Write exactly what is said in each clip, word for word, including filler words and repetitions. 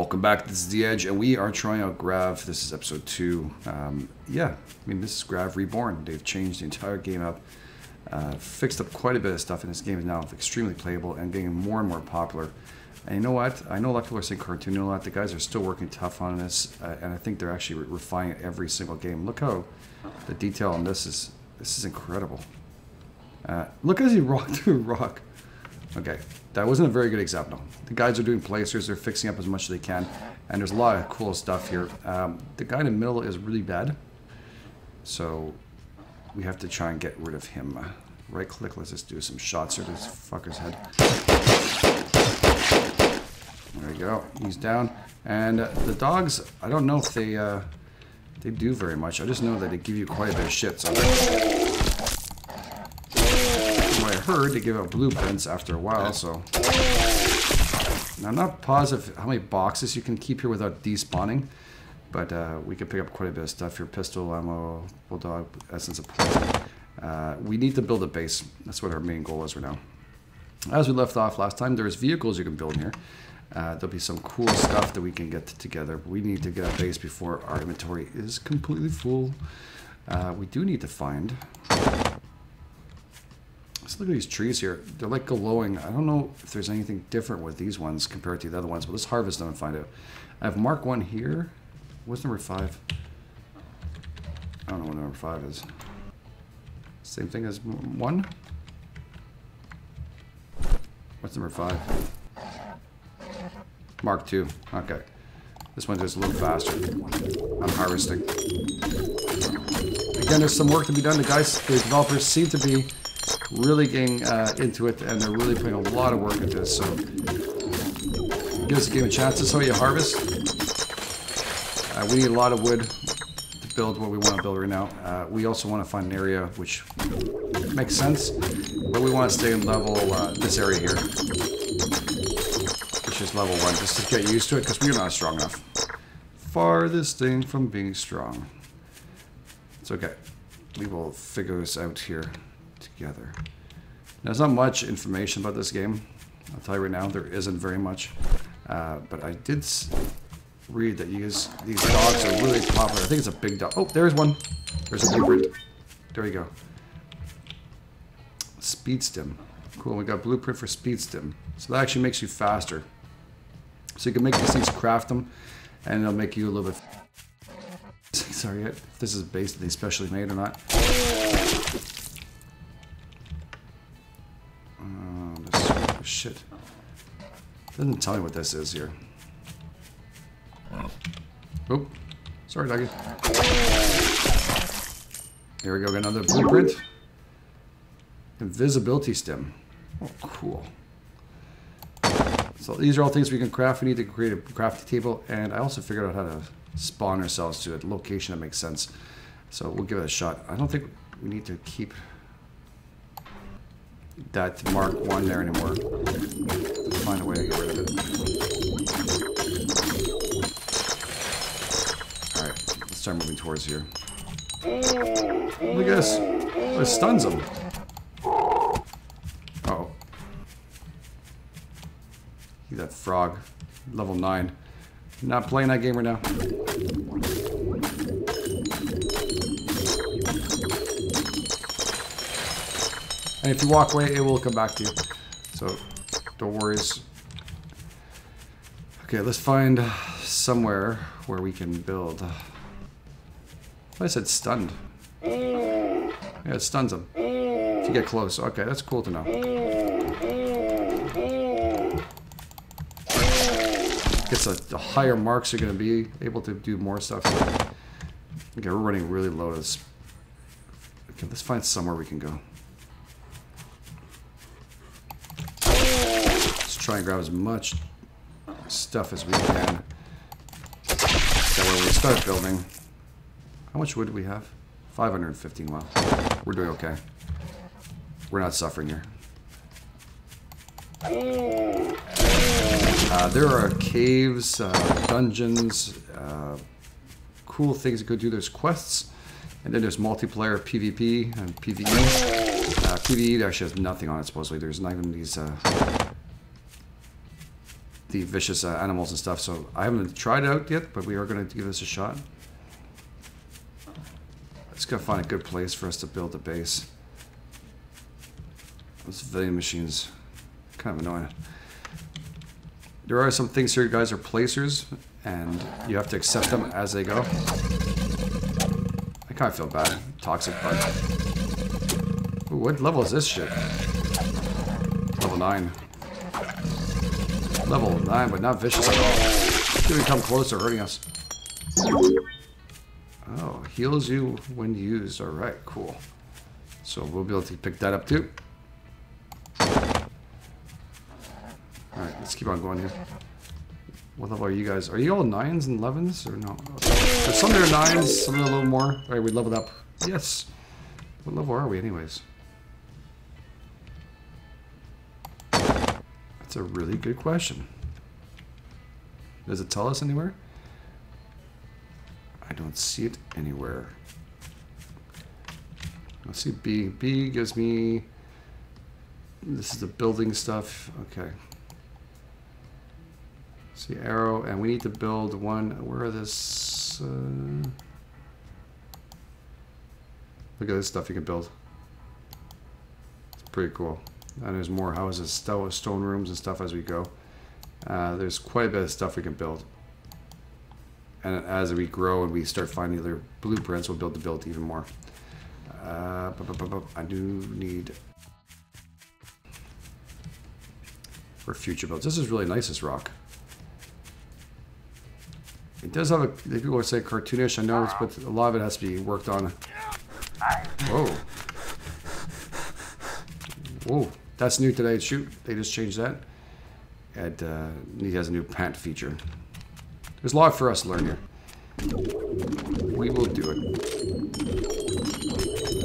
Welcome back. This is The Edge, and we are trying out Grav. This is episode two. Um, yeah, I mean, this is Grav Reborn. They've changed the entire game up, uh, fixed up quite a bit of stuff, and this game is now extremely playable and getting more and more popular. And you know what? I know a lot of people are saying cartoon a lot. The guys are still working tough on this, uh, and I think they're actually re refining every single game. Look how the detail on this is, this is incredible. Uh, look as he rocked through rock. Okay, that wasn't a very good example. The guys are doing placers, they're fixing up as much as they can, and there's a lot of cool stuff here. Um, the guy in the middle is really bad, so we have to try and get rid of him. Uh, right click, let's just do some shots at this fucker's head. There we go, he's down. And uh, the dogs, I don't know if they, uh, they do very much. I just know that they give you quite a bit of shit, so... heard they give out blueprints after a while, so now, I'm not positive how many boxes you can keep here without despawning, but uh, we can pick up quite a bit of stuff here. Pistol, ammo, bulldog, essence of play. Uh, we need to build a base. That's what our main goal is right now. As we left off last time, there's vehicles you can build in here. Uh, there'll be some cool stuff that we can get together. We need to get a base before our inventory is completely full. Uh, we do need to find... Look at these trees here. They're like glowing. I don't know if there's anything different with these ones compared to the other ones, but let's harvest them and find out. I have mark one here. What's number five? I don't know what number five is. Same thing as one? What's number five? Mark two. Okay. This one goes a little faster. I'm harvesting. Again, there's some work to be done. The guys, the developers seem to be really getting uh, into it, and they're really putting a lot of work into this, so gives the game a chance. This is how you harvest. Uh, we need a lot of wood to build what we want to build right now. Uh, we also want to find an area which makes sense, but we want to stay in level, uh, this area here, which is level one, just to get used to it, because we're not strong enough. Farthest thing from being strong. It's okay. We will figure this out here together. There's not much information about this game. I'll tell you right now, there isn't very much. Uh, but I did read that you guys, these dogs are really popular. I think it's a big dog. Oh, there's one. There's a blueprint. There we go. Speed stim. Cool. We got blueprint for speed stim. So that actually makes you faster. So you can make these things, craft them, and it'll make you a little bit. Sorry, if this is basically specially made or not. Shit. Doesn't tell me what this is here. Oh. Sorry, doggy. Here we go, got another blueprint. Invisibility stem. Oh, cool. So these are all things we can craft. We need to create a crafting table, and I also figured out how to spawn ourselves to a location that makes sense. So we'll give it a shot. I don't think we need to keep... that mark one there anymore. Let's find a way to get rid of it. Alright, let's start moving towards here. Look at this. It stuns him. Uh oh. Look at that frog. Level nine. Not playing that game right now. And if you walk away, it will come back to you. So, don't worry. Okay, let's find somewhere where we can build. I said stunned. Yeah, it stuns them if you get close. Okay, that's cool to know. Gets a, the higher marks, you're going to be able to do more stuff. Okay, we're running really low to this. Okay, let's find somewhere we can go. Try and grab as much stuff as we can. That way, when we start building, how much wood do we have? five hundred fifteen. Wow, we're doing okay. We're not suffering here. Uh, there are caves, uh, dungeons, uh, cool things to go do. There's quests, and then there's multiplayer P v P and P v E. Uh, P v E actually has nothing on it supposedly. There's not even these. Uh, the vicious uh, animals and stuff. So I haven't tried it out yet, but we are going to give this a shot. Let's go find a good place for us to build a base. Those vending machines, kind of annoying. There are some things here, you guys are placers, and you have to accept them as they go. I kind of feel bad. Toxic, but... Ooh, what level is this shit? Level nine. Level nine, but not vicious at all. Didn't come close to hurting us. Oh, heals you when used. Alright, cool. So we'll be able to pick that up too. Alright, let's keep on going here. What level are you guys? Are you all nines and elevens or no? There's some that are nines, some that are a little more. Alright, we leveled up. Yes! What level are we anyways? That's a really good question. Does it tell us anywhere? I don't see it anywhere. Let's see B. B gives me... This is the building stuff. Okay. See arrow, and we need to build one. Where are this? Uh, look at this stuff you can build. It's pretty cool. And there's more houses, stone rooms and stuff as we go. Uh, there's quite a bit of stuff we can build. And as we grow and we start finding other blueprints, we'll build the build even more. Uh, bu bu bu bu I do need... For future builds. This is really nice, this rock. It does have a, people would say cartoonish, I know, but a lot of it has to be worked on. Whoa. Whoa, that's new today, shoot. They just changed that. And uh, he has a new pant feature. There's a lot for us to learn here. We will do it.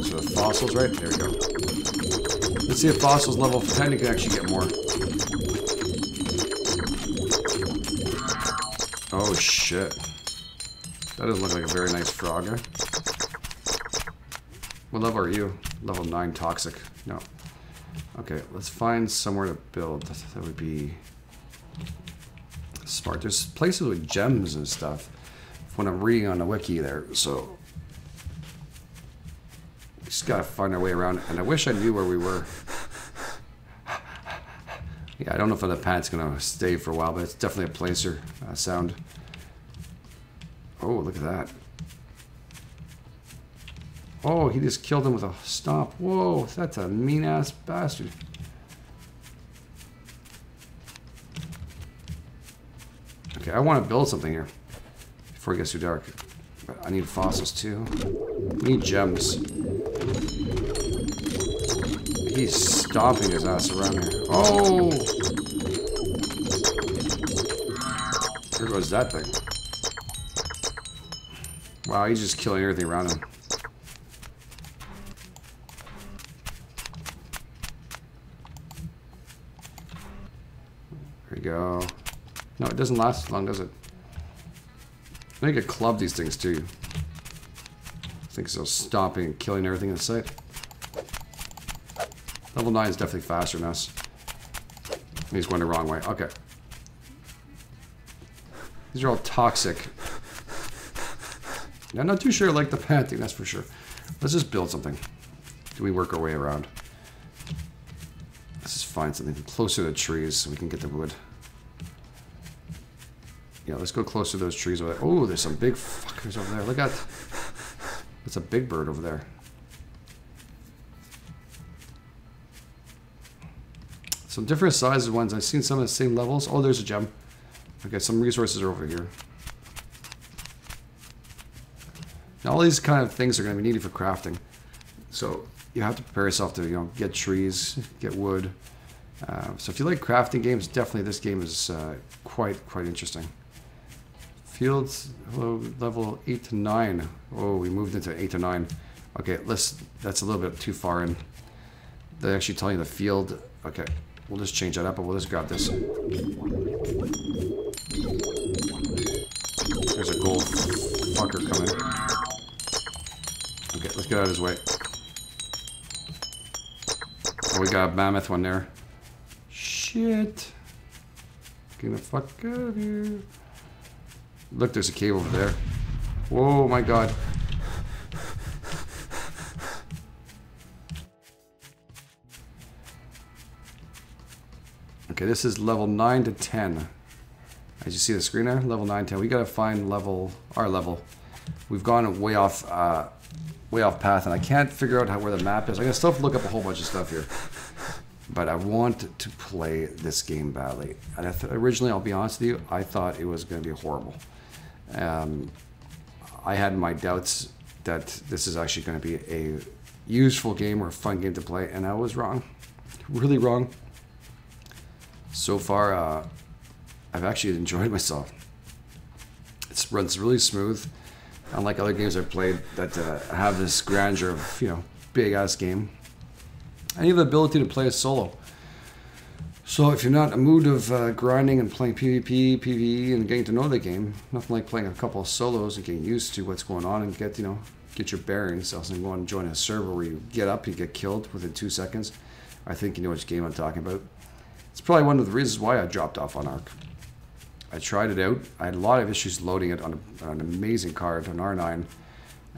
So the fossils, right? There we go. Let's see if fossils level ten, you can actually get more. Oh shit. That doesn't look like a very nice frog, eh? What level are you? Level nine toxic. No. Okay, let's find somewhere to build. That would be smart. There's places with gems and stuff when I'm reading on the wiki there, so we just gotta find our way around. And I wish I knew where we were. Yeah, I don't know if the pad's gonna stay for a while, but it's definitely a placer uh, sound. Oh, look at that. Oh, he just killed him with a stomp. Whoa, that's a mean-ass bastard. Okay, I want to build something here before it gets too dark. But I need fossils, too. We need gems. He's stomping his ass around here. Oh! Here goes that thing. Wow, he's just killing everything around him. There we go. No, it doesn't last as long, does it? I think I club these things too. I think so, stomping and killing everything in sight. Level nine is definitely faster than us. He's going the wrong way. Okay. These are all toxic. I'm not too sure I like the panting, that's for sure. Let's just build something. Do we work our way around? Let's just find something closer to the trees so we can get the wood. Yeah, let's go close to those trees over there. Oh, there's some big fuckers over there. Look at... That's a big bird over there. Some different sizes ones. I've seen some of the same levels. Oh, there's a gem. Okay, some resources are over here. Now, all these kind of things are going to be needed for crafting. So you have to prepare yourself to, you know, get trees, get wood. Uh, so if you like crafting games, definitely this game is uh, quite, quite interesting. Fields, hello, level eight to nine. Oh, we moved into eight to nine. Okay, let's. That's a little bit too far in. They actually tell you the field. Okay. We'll just change that up, but we'll just grab this. There's a gold fucker coming. Okay, let's get out of his way. Oh, we got a mammoth one there. Shit. the fuck out of here. Look, there's a cave over there. Whoa, my God. Okay, this is level nine to ten. As you see the screen there, level nine, ten. We gotta find level, our level. We've gone way off, uh, way off path, and I can't figure out how, where the map is. I gotta still have to look up a whole bunch of stuff here. But I want to play this game badly. And I th originally, I'll be honest with you, I thought it was gonna be horrible. Um, I had my doubts that this is actually gonna be a useful game or a fun game to play, and I was wrong, really wrong. So far, uh, I've actually enjoyed myself. It runs really smooth, unlike other games I've played that uh, have this grandeur of, you know, big ass game. And you have the ability to play a solo. So if you're not in a mood of uh, grinding and playing PvP, PvE, and getting to know the game, nothing like playing a couple of solos and getting used to what's going on and get, you know, get your bearings. Else than go and join a server where you get up, you get killed within two seconds. I think you know which game I'm talking about. It's probably one of the reasons why I dropped off on ARK. I tried it out. I had a lot of issues loading it on, a, on an amazing card, an R nine,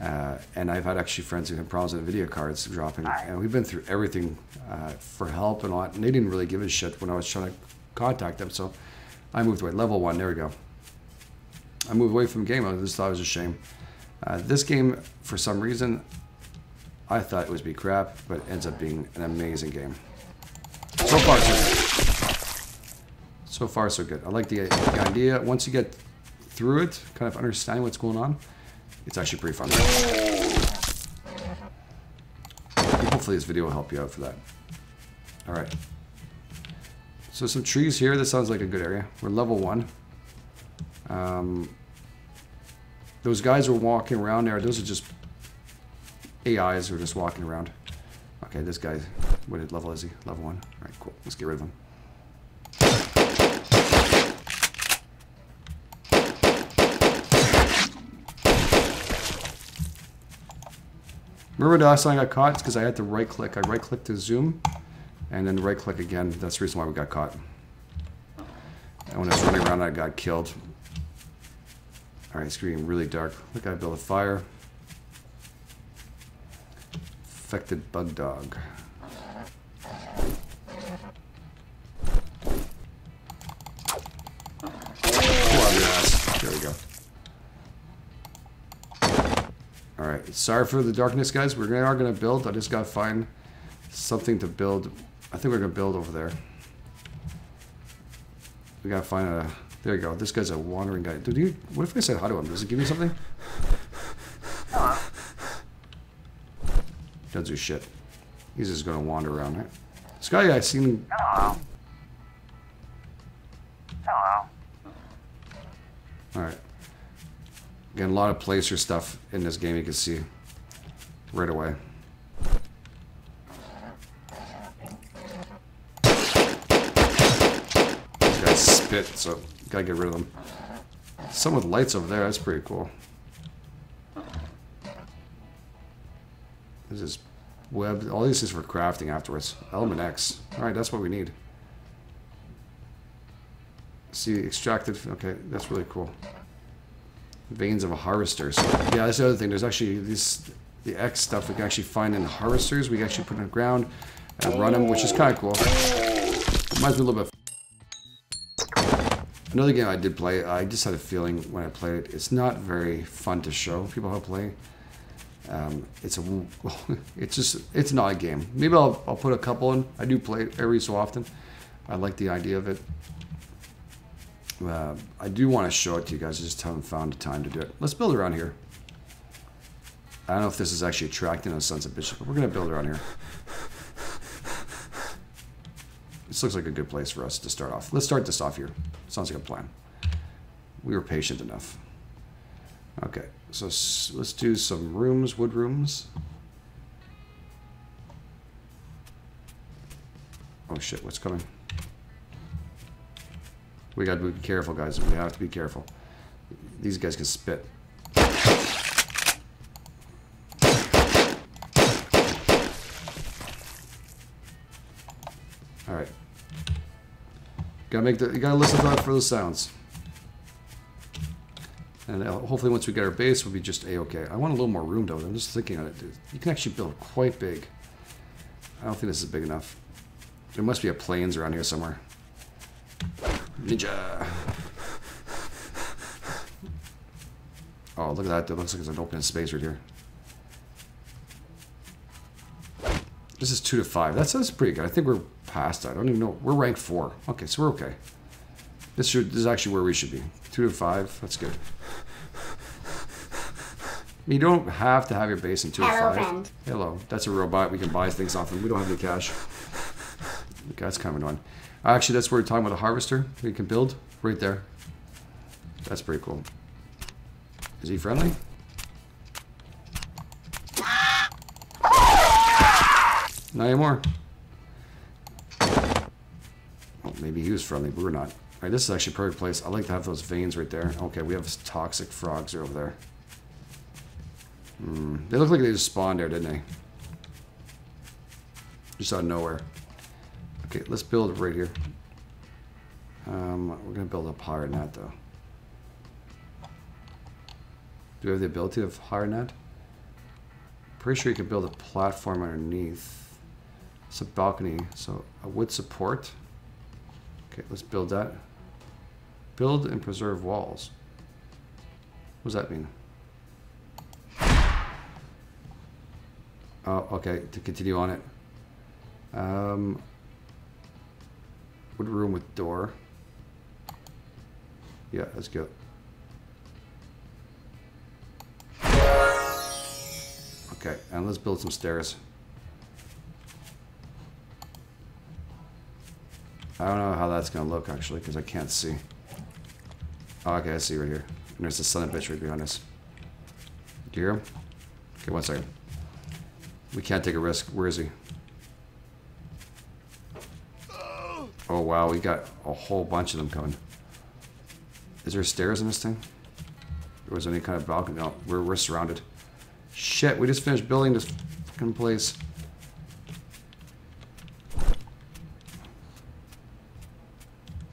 uh, and I've had actually friends who had problems with video cards dropping. And we've been through everything uh, for help and all, and they didn't really give a shit when I was trying to contact them. So I moved away. Level one. There we go. I moved away from the game. I just thought it was a shame. Uh, this game, for some reason, I thought it would be crap, but it ends up being an amazing game. So far, so. So far, so good. I like the, the idea. Once you get through it, kind of understanding what's going on, it's actually pretty fun. Hopefully this video will help you out for that. All right. So some trees here. This sounds like a good area. We're level one. Um, those guys were walking around there. Those are just A Is who are just walking around. Okay, this guy, what level is he? Level one. All right, cool. Let's get rid of him. Remember the last time I got caught? It's because I had to right-click. I right-clicked to zoom, and then right-click again. That's the reason why we got caught. And when I was running around, I got killed. All right, it's getting really dark. Look, I built a fire. Infected bug dog. There we go. Alright, sorry for the darkness, guys. We are going to build. I just got to find something to build. I think we're going to build over there. We got to find a... There you go. This guy's a wandering guy. Dude, you, what if I said hi to him? Does it give me something? Doesn't do shit. He's just going to wander around, right? This guy, I've seen... Hello. Hello. Alright. Again, a lot of placer stuff in this game you can see right away. These guys spit, so gotta get rid of them. Some with lights over there, that's pretty cool. This is web, all this is for crafting afterwards. Element X. Alright, that's what we need. See, extracted, okay, that's really cool. Veins of a harvester. So, yeah, that's the other thing. There's actually this, the X stuff we can actually find in harvesters. We can actually put in the ground and run them, which is kind of cool. Reminds me a little bit of another game I did play. I just had a feeling when I played it, it's not very fun to show people how to play. Um, it's a, it's just, it's not a game. Maybe I'll, I'll put a couple in. I do play it every so often. I like the idea of it. Uh, I do want to show it to you guys. I just haven't found the time to do it. Let's build around here. I don't know if this is actually attracting those sons of bitches, but we're going to build around here. This looks like a good place for us to start off. Let's start this off here. Sounds like a plan. We were patient enough. Okay, so let's do some rooms, wood rooms. Oh shit, what's coming? We got to be careful, guys. We have to be careful. These guys can spit. All right. Gotta make the, you gotta listen to that for the sounds. And hopefully once we get our base, we'll be just a-okay. I want a little more room, though. I'm just thinking on it, dude. You can actually build quite big. I don't think this is big enough. There must be a plains around here somewhere. Ninja! Oh, look at that. That looks like there's an open space right here. This is two to five. That sounds pretty good. I think we're past that. I don't even know. We're ranked four. Okay, so we're okay. This, should, this is actually where we should be. Two to five. That's good. You don't have to have your base in two to five. Friend. Hello. That's a robot. We can buy things off of. We don't have any cash. Okay, that's kind of annoying. Actually, that's where we're talking about a harvester. We can build right there. That's pretty cool. Is he friendly? Not anymore. Well, maybe he was friendly, but we're not. All right, this is actually a perfect place. I like to have those veins right there. Okay, we have toxic frogs over there. Mm, they look like they just spawned there, didn't they? Just out of nowhere. Okay, let's build right here. Um, we're going to build up higher than that, though. Do we have the ability of higher than that? Pretty sure you can build a platform underneath. It's a balcony, so a wood support. Okay, let's build that. Build and preserve walls. What does that mean? Oh, okay, to continue on it. Um, wood room with door. Yeah, let's go. Okay, and let's build some stairs. I don't know how that's gonna look, actually, because I can't see. Oh, okay, I see right here. And there's a son of a bitch right behind us. Do you hear him? Okay, one second. We can't take a risk. Where is he? Oh, wow, we got a whole bunch of them coming. Is there stairs in this thing? There was any kind of balcony? No, we're, we're surrounded. Shit, we just finished building this fucking place.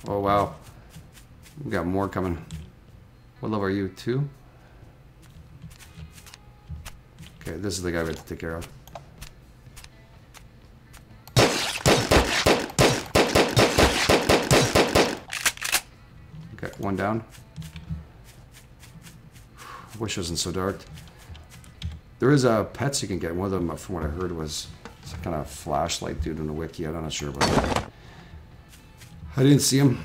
Oh, wow. We got more coming. What level are you? Two? Okay, this is the guy we have to take care of. Okay, one down. Wish it wasn't so dark. There is uh, pets you can get. One of them, from what I heard, was some kind of flashlight dude in the wiki. I'm not sure about that. I didn't see him,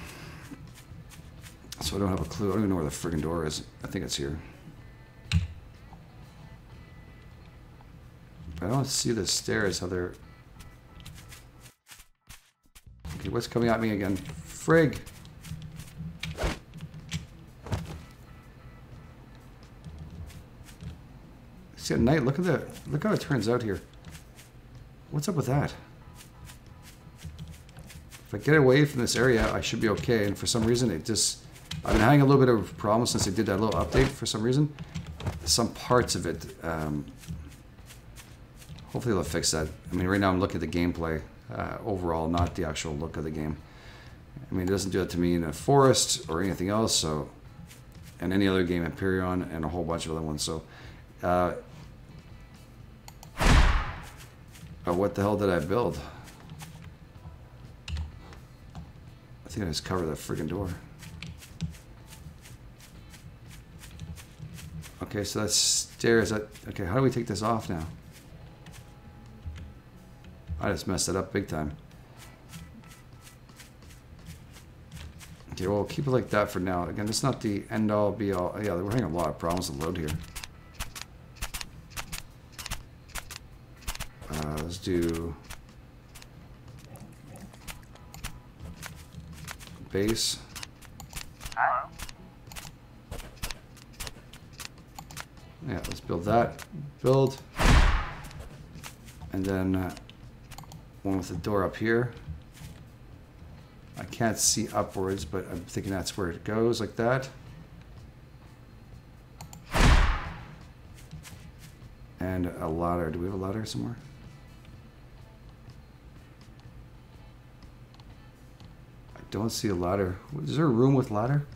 so I don't have a clue. I don't even know where the friggin' door is. I think it's here. But I don't see the stairs, how they're... Okay, what's coming at me again? Frig! See, at night, look at the... Look how it turns out here. What's up with that? If I get away from this area, I should be okay. And for some reason, it just... I've been having a little bit of a problem since they did that little update for some reason. Some parts of it... Um, hopefully they'll fix that. I mean, right now I'm looking at the gameplay uh, overall, not the actual look of the game. I mean, it doesn't do that to me in a forest or anything else, so... And any other game, Empyrion, and a whole bunch of other ones, so... Uh, oh, what the hell did I build? I think I just covered that friggin' door. Okay, so that's stairs. That, okay, how do we take this off now? I just messed it up big time. Okay, well, we'll keep it like that for now. Again, it's not the end-all, be-all. Yeah, we're having a lot of problems to load here. Uh, let's do... base. Yeah, let's build that. Build. And then uh, one with the door up here. I can't see upwards, but I'm thinking that's where it goes, like that. And a ladder. Do we have a ladder somewhere? I don't see a ladder. Is there a room with ladder?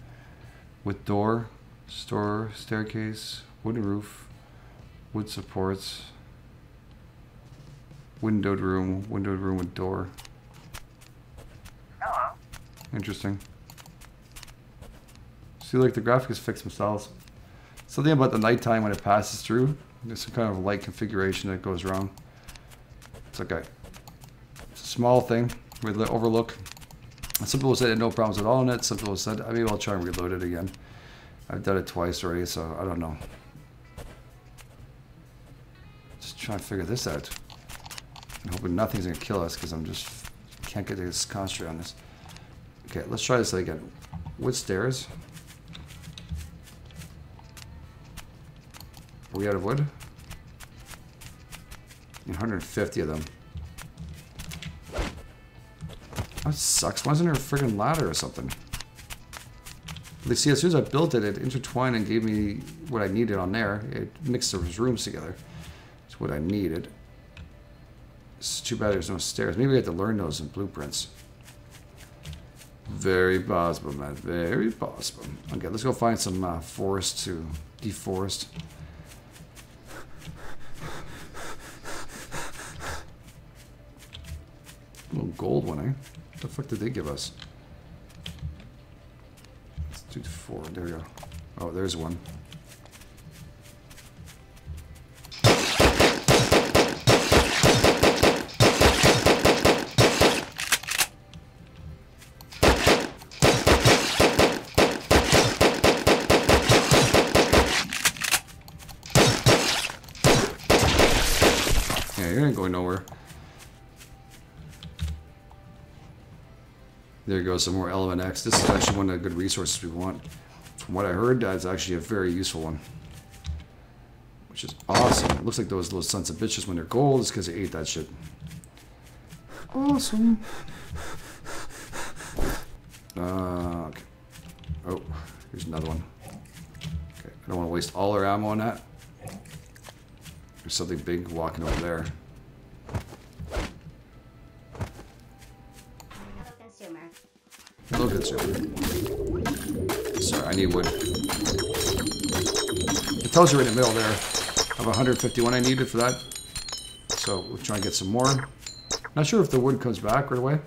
With door, store, staircase, wooden roof, wood supports, windowed room, windowed room with door. Hello. Interesting. See, like the graphics fix themselves. Something about the nighttime when it passes through. There's some kind of light configuration that goes wrong. It's okay. It's a small thing. We overlook. Some people said no problems at all on it. Some people said, I mean, I'll try and reload it again. I've done it twice already, so I don't know. Just trying to figure this out. I'm hoping nothing's gonna kill us because I'm just can't get this concentrate on this. Okay, let's try this again. Wood stairs. Are we out of wood? one hundred fifty of them. That sucks. Why isn't there a friggin' ladder or something? You see, as soon as I built it, it intertwined and gave me what I needed on there. It mixed those rooms together. It's what I needed. It's too bad there's no stairs. Maybe we have to learn those in blueprints. Very possible, man. Very possible. Okay, let's go find some uh, forest to deforest. Little gold one, eh? What the fuck did they give us? Let's do four. There we go. Oh, there's one. Yeah, you're not going nowhere. There goes some more Element X. This is actually one of the good resources we want. From what I heard, that's actually a very useful one. Which is awesome. It looks like those little sons of bitches when they're gold is because they ate that shit. Awesome. Uh, okay. Oh, here's another one. Okay, I don't want to waste all our ammo on that. There's something big walking over there. Sorry, I need wood. It tells you right in the middle there. I have one hundred fifty-one I needed for that. So we'll try and get some more. Not sure if the wood comes back right away.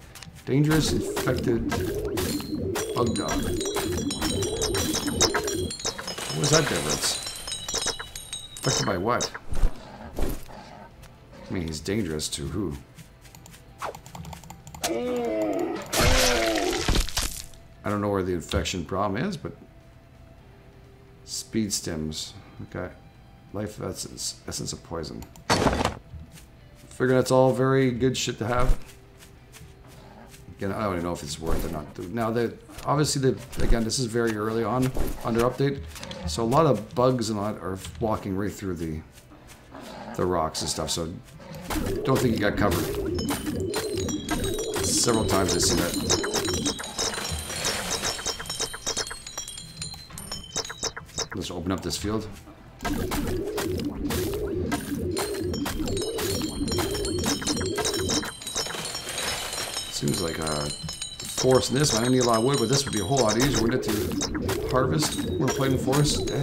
Dangerous infected bug dog. What was that difference? Infected by what? I mean, he's dangerous to who? I don't know where the infection problem is, but speed stems. Okay, life essence, essence of poison. Figure that's all very good shit to have. Again, I don't even know if it's worth it or not. Now that obviously, the, again, this is very early on under update, so a lot of bugs and a lot are walking right through the the rocks and stuff. So don't think you got covered. Several times I've seen that. Let's open up this field. Seems like a forest in this one. I need a lot of wood, but this would be a whole lot easier, wouldn't it, to harvest when playing the forest? Damn.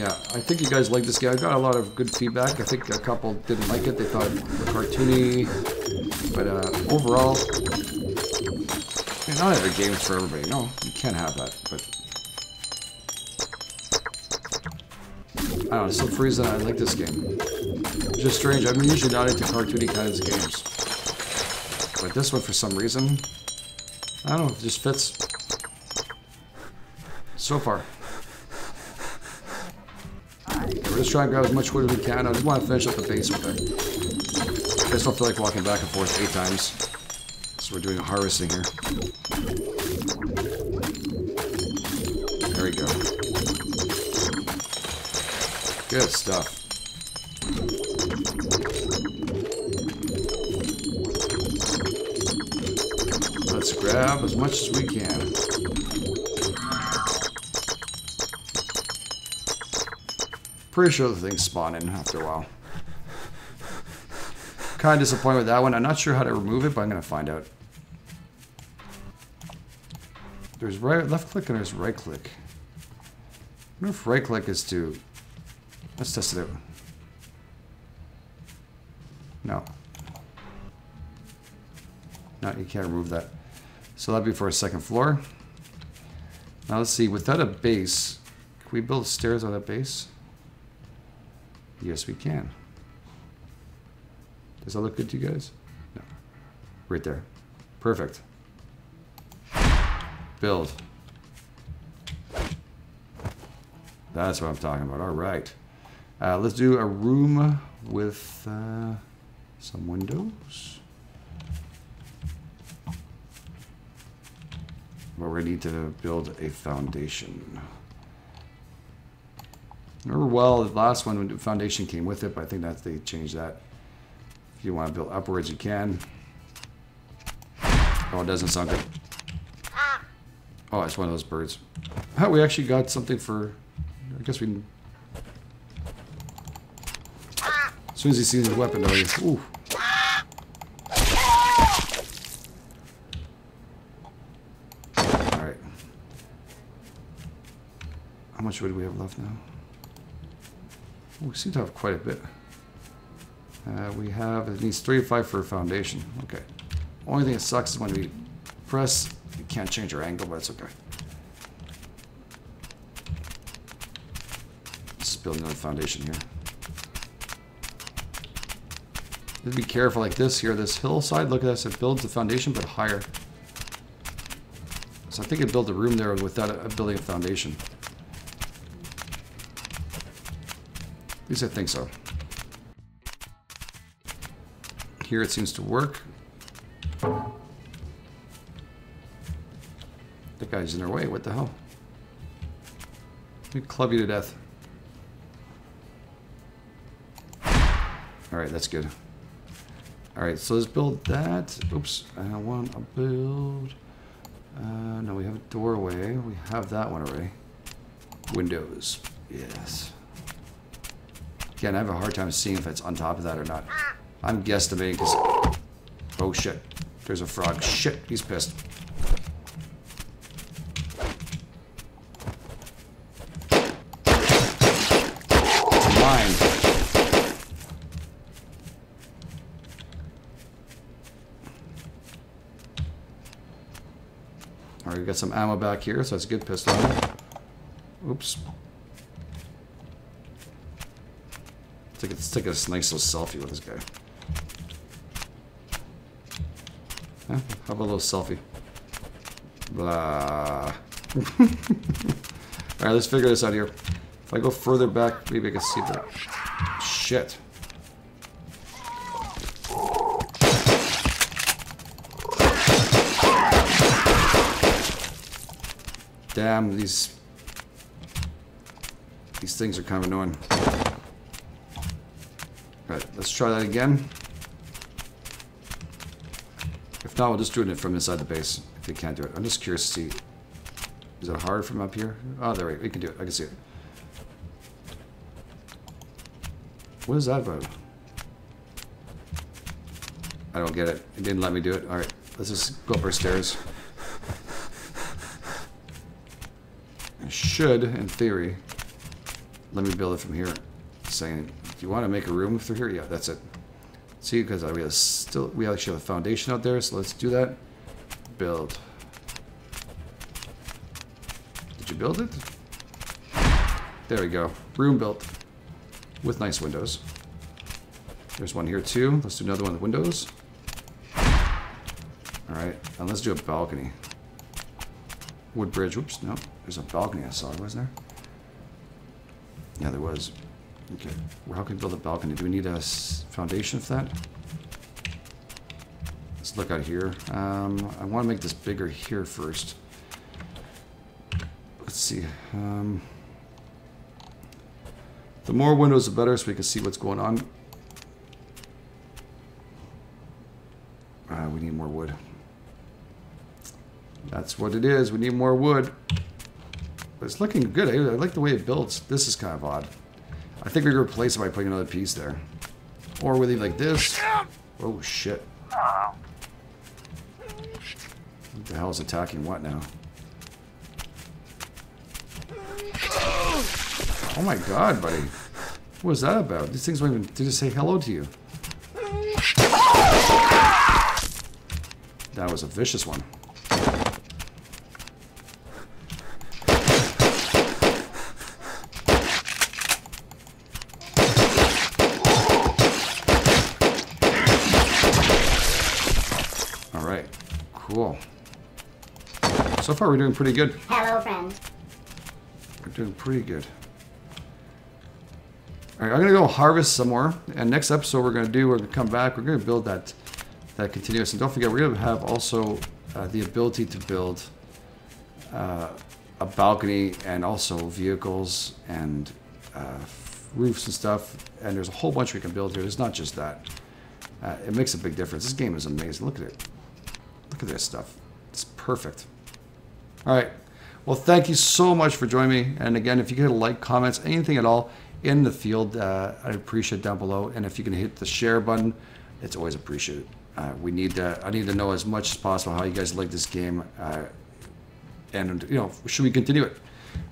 Yeah, I think you guys like this game. I got a lot of good feedback. I think a couple didn't like it. They thought it was cartoony, but uh, overall, not every game's for everybody. No, you can't have that. But I don't know. Some reason I like this game. Just strange. I'm usually not into cartoony kinds of games, but this one for some reason, I don't know. It just fits. So far, we're just trying to grab as much wood as we can. I just want to finish up the base with it. I just don't feel like walking back and forth eight times. So we're doing a harvesting here. There we go. Good stuff. Let's grab as much as we can. Pretty sure the thing's spawning after a while. Kind of disappointed with that one. I'm not sure how to remove it, but I'm going to find out. There's right, left click and there's right click. I wonder if right click is to... Let's test it out. No. No, you can't remove that. So that'd be for a second floor. Now let's see, without a base, can we build stairs without a base? Yes, we can. Does that look good to you guys? No. Right there. Perfect. Build. That's what I'm talking about. All right. Uh, let's do a room with uh, some windows. But we need to build a foundation. Remember, well, the last one, the foundation came with it, but I think that they changed that. If you want to build upwards, you can. Oh, it doesn't sound good. Oh, it's one of those birds. Oh, we actually got something for... I guess we can... As soon as he sees his weapon, though, he's... Ooh. Alright. How much wood do we have left now? Oh, we seem to have quite a bit. Uh, we have... It needs thirty-five for a foundation. Okay. Only thing that sucks is when we press... You can't change your angle, but it's okay. Let's build another foundation here. Just be careful like this here, this hillside. Look at this, it builds the foundation, but higher. So I think it built a room there without a, a building a foundation. At least I think so. Here it seems to work. That guy's in their way. What the hell? We club you to death. All right, that's good. All right, so let's build that. Oops, I want to build. Uh, no, we have a doorway. We have that one already. Windows. Yes. Again, I have a hard time seeing if it's on top of that or not. I'm guesstimating because. Oh shit! There's a frog. Shit! He's pissed. We got some ammo back here, so that's a good pistol. Oops. Let's take, let's take a nice little selfie with this guy. Huh? How about a little selfie? Blah. Alright, let's figure this out here. If I go further back, maybe I can see that. Shit. Damn, these these things are kind of annoying. Alright, let's try that again. If not, we'll just do it from inside the base, if we can't do it. I'm just curious to see. Is it hard from up here? Oh, there we go. We can do it. I can see it. What is that about? I don't get it. It didn't let me do it. Alright, let's just go up our stairs. Should, in theory, let me build it from here. Saying, do you want to make a room through here? Yeah, that's it. See, because we have still we actually have a foundation out there, so let's do that. Build. Did you build it? There we go. Room built with nice windows. There's one here too. Let's do another one with windows. All right, and let's do a balcony. Wood bridge. Whoops, no. There's a balcony I saw, wasn't there? Yeah, there was. Okay. Well, how can we build a balcony? Do we need a foundation for that? Let's look out here. Um, I want to make this bigger here first. Let's see. Um, the more windows, the better, so we can see what's going on. Uh, we need more wood. That's what it is. We need more wood. But it's looking good. I, I like the way it builds. This is kind of odd. I think we could replace it by putting another piece there. Or with it like this. Oh shit. What the hell is attacking what now? Oh my god, buddy. What was that about? These things won't even did it say hello to you. That was a vicious one. Alright, cool. So far we're doing pretty good. Hello, friend. We're doing pretty good. All right, I'm going to go harvest some more, and next episode we're going to do, we're going to come back, we're going to build that that continuous, and don't forget, we're going to have also uh, the ability to build uh, a balcony, and also vehicles, and uh, roofs and stuff, and there's a whole bunch we can build here, it's not just that. Uh, it makes a big difference. This game is amazing. Look at it. Look at this stuff. It's perfect. All right. Well, thank you so much for joining me, and again, if you could like, comments, anything at all, in the field, uh, I appreciate down below, and if you can hit the share button, it's always appreciated. Uh, we need to, I need to know as much as possible how you guys like this game, uh, and you know, should we continue it?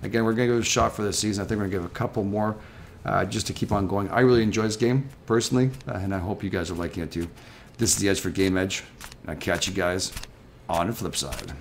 Again, we're gonna give it a shot for this season. I think we're gonna give a couple more uh, just to keep on going. I really enjoy this game personally, uh, and I hope you guys are liking it too. This is The Edge for Game Edge, and I'll catch you guys on the flip side.